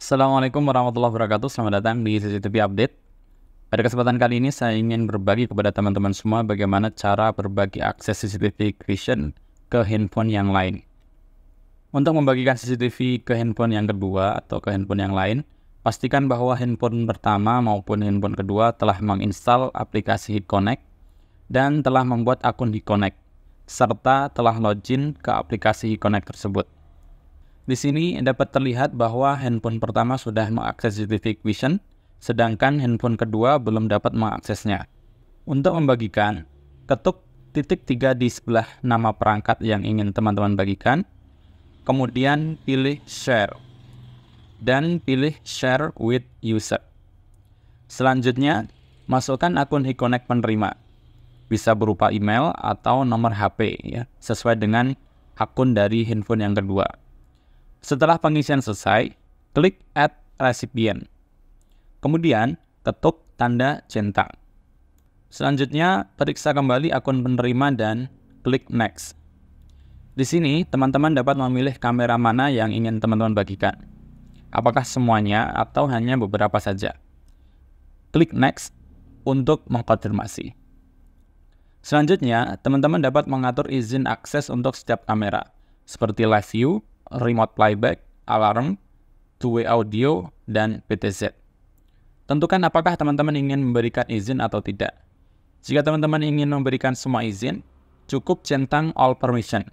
Assalamualaikum warahmatullahi wabarakatuh. Selamat datang di CCTV Update. Pada kesempatan kali ini saya ingin berbagi kepada teman-teman semua bagaimana cara berbagi akses CCTV Hikvision ke handphone yang lain. Untuk membagikan CCTV ke handphone yang kedua atau ke handphone yang lain, pastikan bahwa handphone pertama maupun handphone kedua telah menginstal aplikasi HiConnect dan telah membuat akun HiConnect serta telah login ke aplikasi HiConnect tersebut. Di sini dapat terlihat bahwa handphone pertama sudah mengakses CCTV Hikvision, sedangkan handphone kedua belum dapat mengaksesnya. Untuk membagikan, ketuk titik 3 di sebelah nama perangkat yang ingin teman-teman bagikan, kemudian pilih Share, dan pilih Share with User. Selanjutnya, masukkan akun HiConnect penerima, bisa berupa email atau nomor HP, ya, sesuai dengan akun dari handphone yang kedua. Setelah pengisian selesai, klik Add Recipient. Kemudian, ketuk tanda centang. Selanjutnya, periksa kembali akun penerima dan klik Next. Di sini, teman-teman dapat memilih kamera mana yang ingin teman-teman bagikan. Apakah semuanya atau hanya beberapa saja. Klik Next untuk mengkonfirmasi. Selanjutnya, teman-teman dapat mengatur izin akses untuk setiap kamera, seperti Live View, Remote Playback, Alarm, Two-Way Audio, dan PTZ. Tentukan apakah teman-teman ingin memberikan izin atau tidak. Jika teman-teman ingin memberikan semua izin, cukup centang All Permission,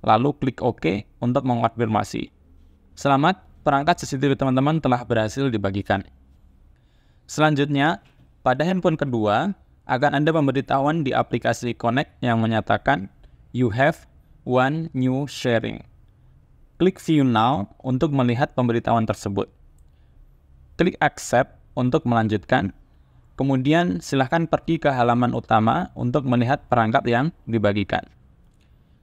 lalu klik OK untuk mengonfirmasi. Selamat, perangkat CCTV teman-teman telah berhasil dibagikan. Selanjutnya, pada handphone kedua, akan ada pemberitahuan di aplikasi HiConnect yang menyatakan, You have one new sharing. Klik View Now untuk melihat pemberitahuan tersebut. Klik Accept untuk melanjutkan. Kemudian silahkan pergi ke halaman utama untuk melihat perangkat yang dibagikan.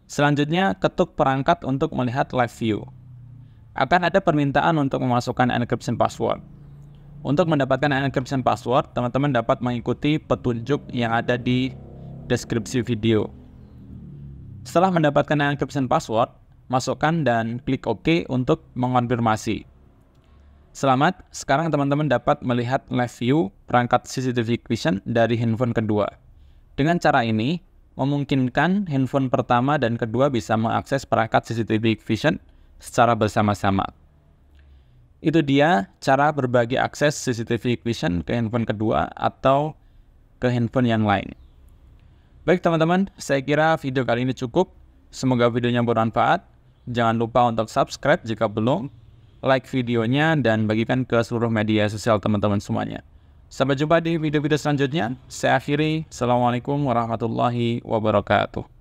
Selanjutnya, ketuk perangkat untuk melihat Live View. Akan ada permintaan untuk memasukkan encryption password. Untuk mendapatkan encryption password, teman-teman dapat mengikuti petunjuk yang ada di deskripsi video. Setelah mendapatkan encryption password, masukkan dan klik OK untuk mengonfirmasi. Selamat, sekarang teman-teman dapat melihat live view perangkat CCTV Hikvision dari handphone kedua. Dengan cara ini, memungkinkan handphone pertama dan kedua bisa mengakses perangkat CCTV Hikvision secara bersama-sama. Itu dia cara berbagi akses CCTV Hikvision ke handphone kedua atau ke handphone yang lain. Baik teman-teman, saya kira video kali ini cukup. Semoga videonya bermanfaat. Jangan lupa untuk subscribe jika belum, like videonya, dan bagikan ke seluruh media sosial teman-teman semuanya. Sampai jumpa di video-video selanjutnya. Saya akhiri. Assalamualaikum warahmatullahi wabarakatuh.